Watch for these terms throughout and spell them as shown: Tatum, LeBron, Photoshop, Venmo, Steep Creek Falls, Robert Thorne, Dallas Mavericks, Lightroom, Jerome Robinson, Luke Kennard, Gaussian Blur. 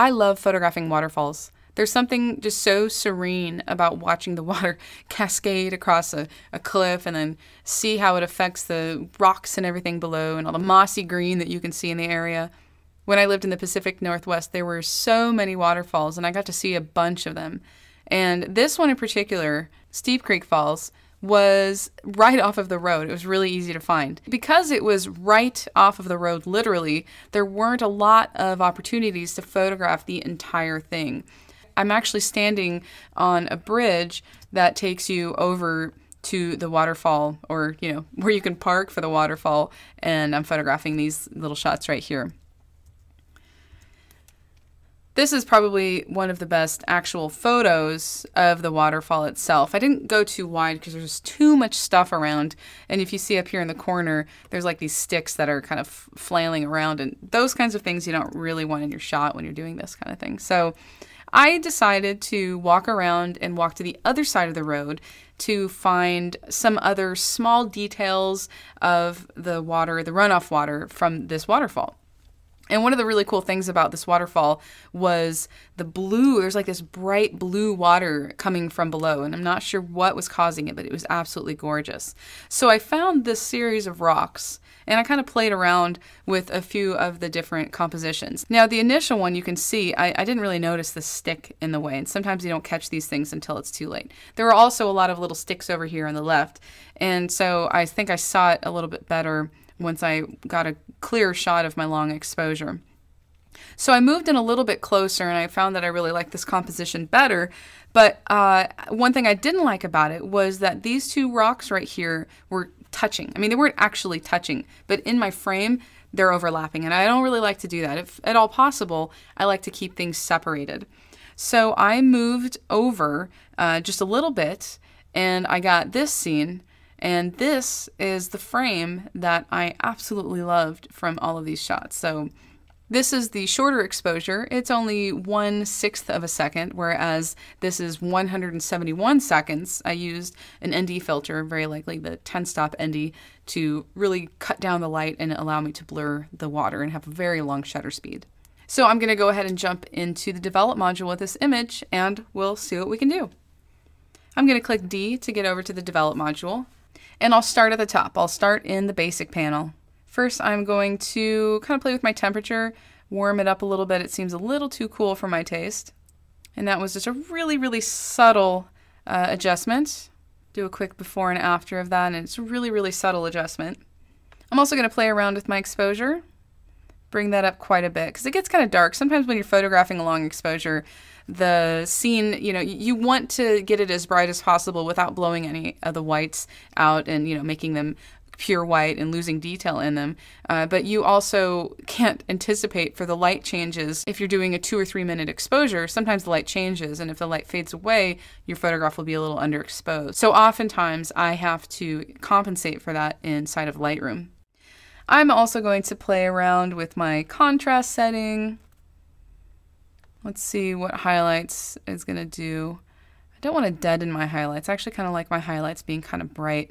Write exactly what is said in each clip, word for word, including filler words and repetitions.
I love photographing waterfalls. There's something just so serene about watching the water cascade across a, a cliff and then see how it affects the rocks and everything below and all the mossy green that you can see in the area. When I lived in the Pacific Northwest, there were so many waterfalls and I got to see a bunch of them. And this one in particular, Steep Creek Falls, was right off of the road. It was really easy to find. Because it was right off of the road, literally, there weren't a lot of opportunities to photograph the entire thing. I'm actually standing on a bridge that takes you over to the waterfall, or, you know, where you can park for the waterfall, and I'm photographing these little shots right here. This is probably one of the best actual photos of the waterfall itself. I didn't go too wide because there's too much stuff around. And if you see up here in the corner, there's like these sticks that are kind of flailing around, and those kinds of things you don't really want in your shot when you're doing this kind of thing. So I decided to walk around and walk to the other side of the road to find some other small details of the water, the runoff water from this waterfall. And one of the really cool things about this waterfall was the blue. There's like this bright blue water coming from below, and I'm not sure what was causing it, but it was absolutely gorgeous. So I found this series of rocks, and I kind of played around with a few of the different compositions. Now, the initial one you can see, I, I didn't really notice the stick in the way, and sometimes you don't catch these things until it's too late. There were also a lot of little sticks over here on the left, and so I think I saw it a little bit better once I got a clear shot of my long exposure. So I moved in a little bit closer, and I found that I really liked this composition better. But uh, one thing I didn't like about it was that these two rocks right here were touching. I mean, they weren't actually touching, but in my frame, they're overlapping. And I don't really like to do that. If at all possible, I like to keep things separated. So I moved over uh, just a little bit, and I got this scene. And this is the frame that I absolutely loved from all of these shots. So this is the shorter exposure. It's only one sixth of a second, whereas this is one hundred seventy-one seconds. I used an N D filter, very likely the ten stop N D, to really cut down the light and allow me to blur the water and have a very long shutter speed. So I'm gonna go ahead and jump into the develop module with this image, and we'll see what we can do. I'm gonna click D to get over to the develop module. And I'll start at the top. I'll start in the basic panel. First, I'm going to kind of play with my temperature, warm it up a little bit. It seems a little too cool for my taste. And that was just a really, really subtle uh, adjustment. Do a quick before and after of that, and it's a really, really subtle adjustment. I'm also going to play around with my exposure. Bring that up quite a bit, because it gets kind of dark. Sometimes when you're photographing a long exposure, the scene, you know, you want to get it as bright as possible without blowing any of the whites out and, you know, making them pure white and losing detail in them. Uh, but you also can't anticipate for the light changes. If you're doing a two or three minute exposure, sometimes the light changes, and if the light fades away, your photograph will be a little underexposed. So oftentimes I have to compensate for that inside of Lightroom. I'm also going to play around with my contrast setting. Let's see what highlights is going to do. I don't want to deaden my highlights. I actually kind of like my highlights being kind of bright.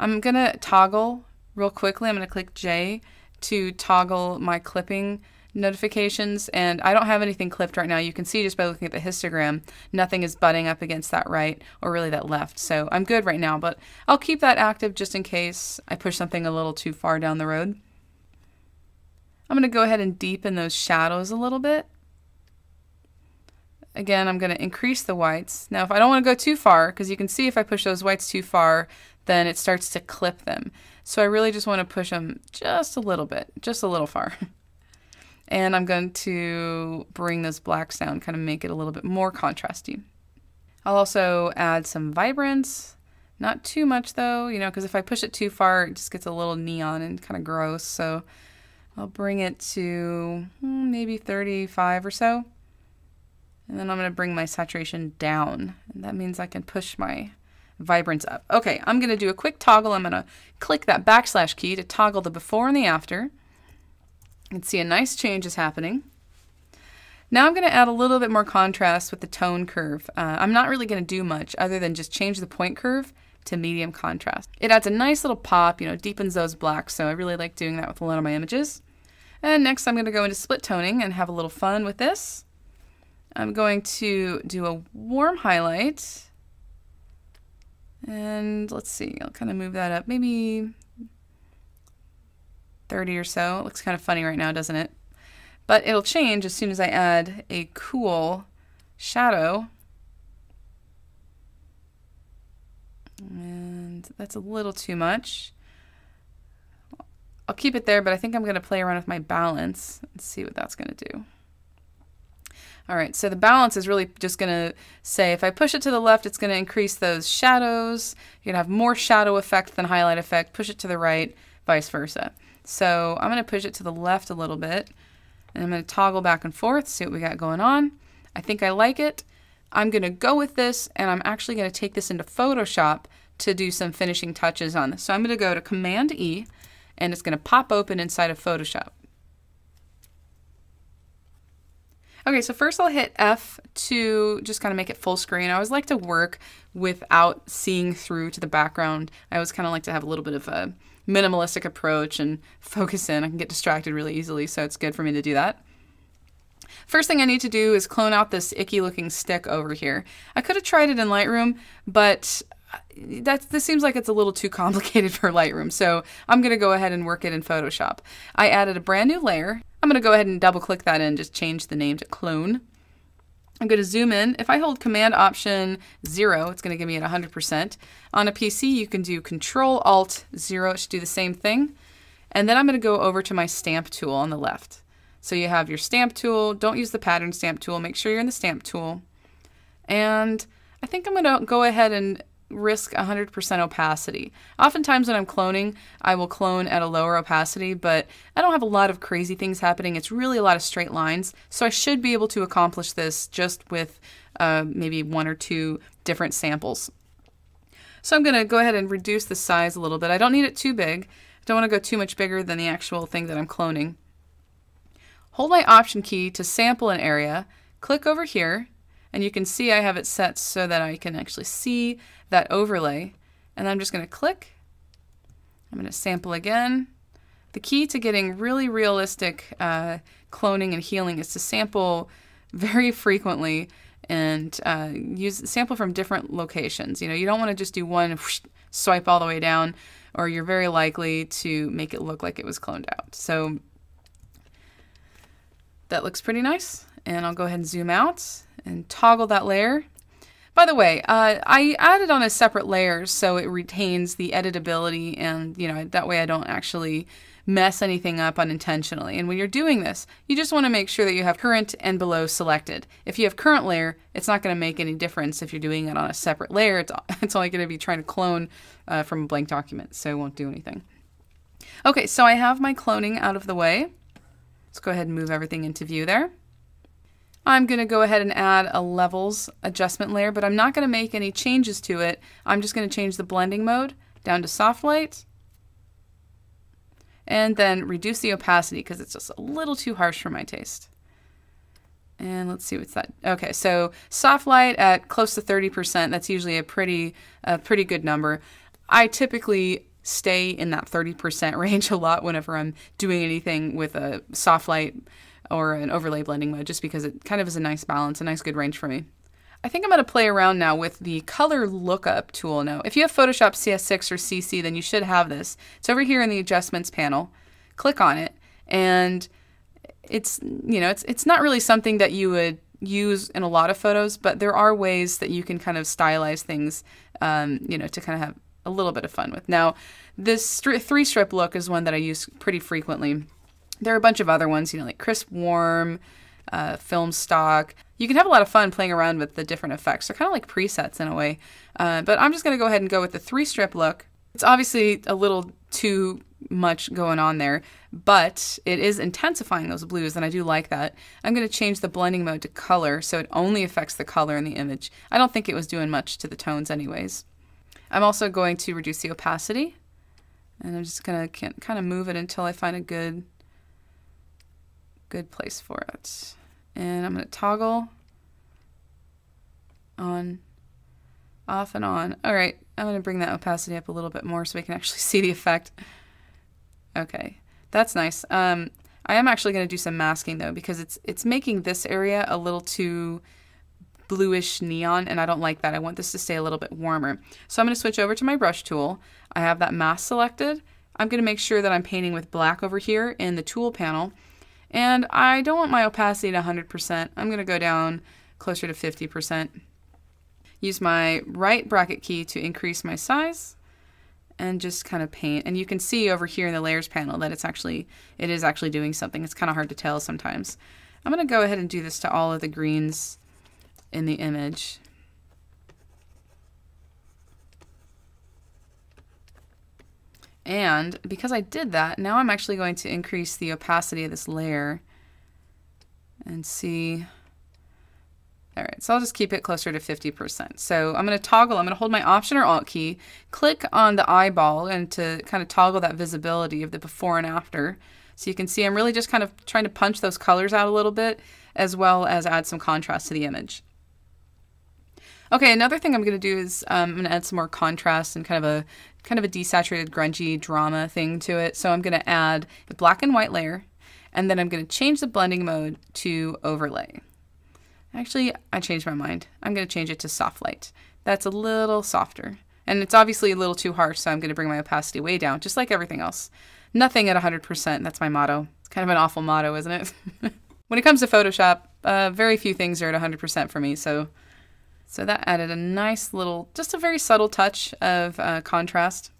I'm going to toggle real quickly. I'm going to click J to toggle my clipping notifications, and I don't have anything clipped right now. You can see just by looking at the histogram, nothing is butting up against that right or really that left. So I'm good right now, but I'll keep that active just in case I push something a little too far down the road. I'm going to go ahead and deepen those shadows a little bit. Again, I'm going to increase the whites. Now, if I don't want to go too far, because you can see if I push those whites too far, then it starts to clip them. So I really just want to push them just a little bit, just a little far. And I'm going to bring those blacks down, kind of make it a little bit more contrasty. I'll also add some vibrance, not too much though, you know, because if I push it too far, it just gets a little neon and kind of gross. So I'll bring it to maybe thirty-five or so. And then I'm going to bring my saturation down. And that means I can push my vibrance up. Okay, I'm going to do a quick toggle. I'm going to click that backslash key to toggle the before and the after. You can see a nice change is happening. Now I'm going to add a little bit more contrast with the tone curve. Uh, I'm not really going to do much other than just change the point curve to medium contrast. It adds a nice little pop, you know, deepens those blacks, so I really like doing that with a lot of my images. And next I'm going to go into split toning and have a little fun with this. I'm going to do a warm highlight. And let's see, I'll kind of move that up, maybe thirty or so. It looks kind of funny right now, doesn't it? But it'll change as soon as I add a cool shadow. And that's a little too much. I'll keep it there, but I think I'm going to play around with my balance and see what that's going to do. All right, so the balance is really just going to say if I push it to the left, it's going to increase those shadows. You're going to have more shadow effect than highlight effect. Push it to the right, vice versa. So I'm going to push it to the left a little bit, and I'm going to toggle back and forth, see what we got going on. I think I like it. I'm going to go with this, and I'm actually going to take this into Photoshop to do some finishing touches on this. So I'm going to go to Command E, and it's going to pop open inside of Photoshop. Okay, so first I'll hit F to just kind of make it full screen. I always like to work without seeing through to the background. I always kind of like to have a little bit of a minimalistic approach and focus in. I can get distracted really easily, so it's good for me to do that. First thing I need to do is clone out this icky looking stick over here. I could have tried it in Lightroom, but that's, this seems like it's a little too complicated for Lightroom, so I'm going to go ahead and work it in Photoshop. I added a brand new layer. I'm going to go ahead and double click that and just change the name to clone. I'm going to zoom in. If I hold Command Option zero, it's going to give me at one hundred percent. On a P C, you can do Control Alt zero. It should do the same thing. And then I'm going to go over to my stamp tool on the left. So you have your stamp tool. Don't use the pattern stamp tool. Make sure you're in the stamp tool. And I think I'm going to go ahead and risk one hundred percent opacity. Oftentimes when I'm cloning, I will clone at a lower opacity, but I don't have a lot of crazy things happening. It's really a lot of straight lines, so I should be able to accomplish this just with uh, maybe one or two different samples. So I'm going to go ahead and reduce the size a little bit. I don't need it too big. I don't want to go too much bigger than the actual thing that I'm cloning. Hold my Option key to sample an area, click over here, and you can see I have it set so that I can actually see that overlay. And I'm just going to click. I'm going to sample again. The key to getting really realistic uh, cloning and healing is to sample very frequently and uh, use sample from different locations. You know, you don't want to just do one whoosh, swipe all the way down, or you're very likely to make it look like it was cloned out. So that looks pretty nice. And I'll go ahead and zoom out and toggle that layer. By the way, uh, I added on a separate layer so it retains the editability, and you know, that way I don't actually mess anything up unintentionally. And when you're doing this, you just want to make sure that you have current and below selected. If you have current layer, it's not going to make any difference if you're doing it on a separate layer. It's, it's only going to be trying to clone uh, from a blank document, so it won't do anything. Okay, so I have my cloning out of the way. Let's go ahead and move everything into view there. I'm going to go ahead and add a levels adjustment layer, but I'm not going to make any changes to it. I'm just going to change the blending mode down to soft light and then reduce the opacity because it's just a little too harsh for my taste. And let's see what's that. Okay, so soft light at close to thirty percent. That's usually a pretty, a pretty good number. I typically stay in that thirty percent range a lot whenever I'm doing anything with a soft light or an overlay blending mode, just because it kind of is a nice balance, a nice good range for me. I think I'm going to play around now with the color lookup tool now. If you have Photoshop C S six or C C, then you should have this. It's over here in the adjustments panel. Click on it, and it's, you know, it's, it's not really something that you would use in a lot of photos, but there are ways that you can kind of stylize things, um, you know, to kind of have a little bit of fun with. Now, this three strip look is one that I use pretty frequently. There are a bunch of other ones, you know, like crisp, warm, uh, film stock. You can have a lot of fun playing around with the different effects. They're kind of like presets in a way. Uh, but I'm just going to go ahead and go with the three strip look. It's obviously a little too much going on there, but it is intensifying those blues, and I do like that. I'm going to change the blending mode to color so it only affects the color in the image. I don't think it was doing much to the tones anyways. I'm also going to reduce the opacity, and I'm just going to kind of move it until I find a good... good place for it. And I'm going to toggle on, off and on. All right, I'm going to bring that opacity up a little bit more so we can actually see the effect. Okay, that's nice. Um, I am actually going to do some masking though, because it's it's making this area a little too bluish neon, and I don't like that. I want this to stay a little bit warmer. So I'm going to switch over to my brush tool. I have that mask selected. I'm going to make sure that I'm painting with black over here in the tool panel. And I don't want my opacity to one hundred percent. I'm going to go down closer to fifty percent. Use my right bracket key to increase my size and just kind of paint. And you can see over here in the layers panel that it's actually, it is actually doing something. It's kind of hard to tell sometimes. I'm going to go ahead and do this to all of the greens in the image. And because I did that, now I'm actually going to increase the opacity of this layer and see. All right, so I'll just keep it closer to fifty percent. So I'm going to toggle, I'm going to hold my Option or Alt key, click on the eyeball, and to kind of toggle that visibility of the before and after. So you can see I'm really just kind of trying to punch those colors out a little bit, as well as add some contrast to the image. Okay, another thing I'm going to do is um, I'm going to add some more contrast and kind of a kind of a desaturated, grungy drama thing to it. So I'm going to add the black and white layer, and then I'm going to change the blending mode to overlay. Actually, I changed my mind. I'm going to change it to soft light. That's a little softer. And it's obviously a little too harsh, so I'm going to bring my opacity way down, just like everything else. Nothing at one hundred percent, that's my motto. It's kind of an awful motto, isn't it? When it comes to Photoshop, uh, very few things are at one hundred percent for me, so... So that added a nice little, just a very subtle touch of uh, contrast.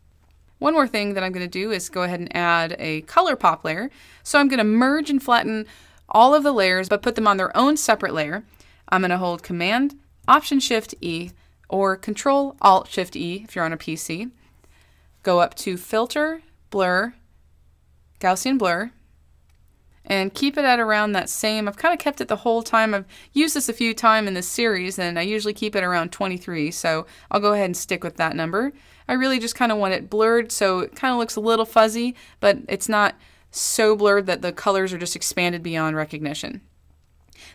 One more thing that I'm going to do is go ahead and add a color pop layer. So I'm going to merge and flatten all of the layers, but put them on their own separate layer. I'm going to hold Command, Option, Shift, E, or Control, Alt, Shift, E if you're on a P C. Go up to Filter, Blur, Gaussian Blur, and keep it at around that same. I've kind of kept it the whole time. I've used this a few times in this series, and I usually keep it around twenty-three, so I'll go ahead and stick with that number. I really just kind of want it blurred, so it kind of looks a little fuzzy, but it's not so blurred that the colors are just expanded beyond recognition.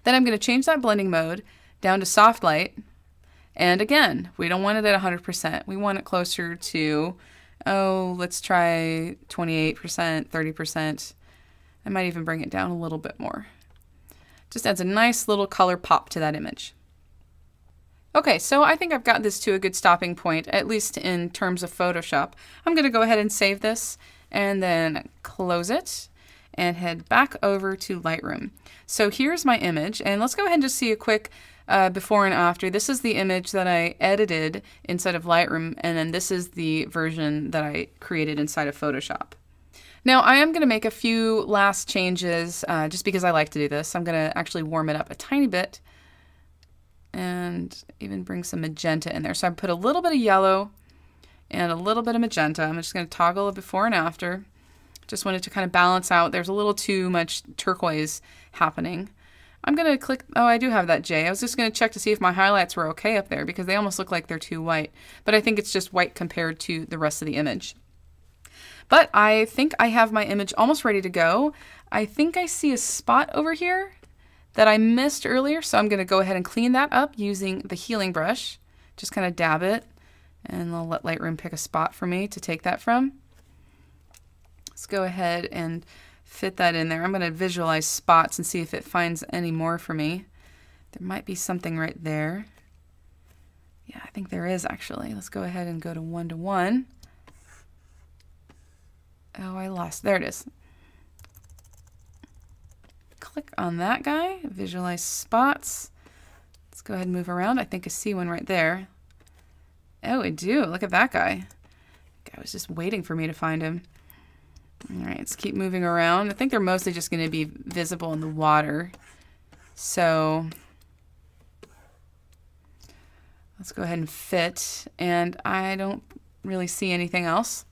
Then I'm going to change that blending mode down to soft light, and again, we don't want it at one hundred percent. We want it closer to, oh, let's try twenty-eight percent, thirty percent. I might even bring it down a little bit more. Just adds a nice little color pop to that image. Okay, so I think I've got this to a good stopping point, at least in terms of Photoshop. I'm going to go ahead and save this and then close it and head back over to Lightroom. So here's my image, and let's go ahead and just see a quick uh, before and after. This is the image that I edited inside of Lightroom, and then this is the version that I created inside of Photoshop. Now I am going to make a few last changes uh, just because I like to do this. I'm going to actually warm it up a tiny bit and even bring some magenta in there. So I put a little bit of yellow and a little bit of magenta. I'm just going to toggle it before and after. Just wanted to kind of balance out. There's a little too much turquoise happening. I'm going to click, oh, I do have that J. I was just going to check to see if my highlights were okay up there because they almost look like they're too white. But I think it's just white compared to the rest of the image. But I think I have my image almost ready to go. I think I see a spot over here that I missed earlier, so I'm going to go ahead and clean that up using the healing brush. Just kind of dab it, and I'll let Lightroom pick a spot for me to take that from. Let's go ahead and fit that in there. I'm going to visualize spots and see if it finds any more for me. There might be something right there. Yeah, I think there is actually. Let's go ahead and go to one-to-one. Oh, I lost. There it is. Click on that guy. Visualize spots. Let's go ahead and move around. I think I see one right there. Oh, I do. Look at that guy. I was just waiting for me to find him. All right, let's keep moving around. I think they're mostly just going to be visible in the water. So let's go ahead and fit. And I don't really see anything else.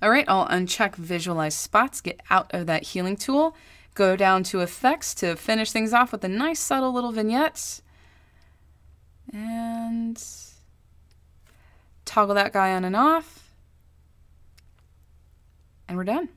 All right, I'll uncheck Visualize Spots, get out of that healing tool, go down to Effects to finish things off with a nice subtle little vignette, and toggle that guy on and off, and we're done.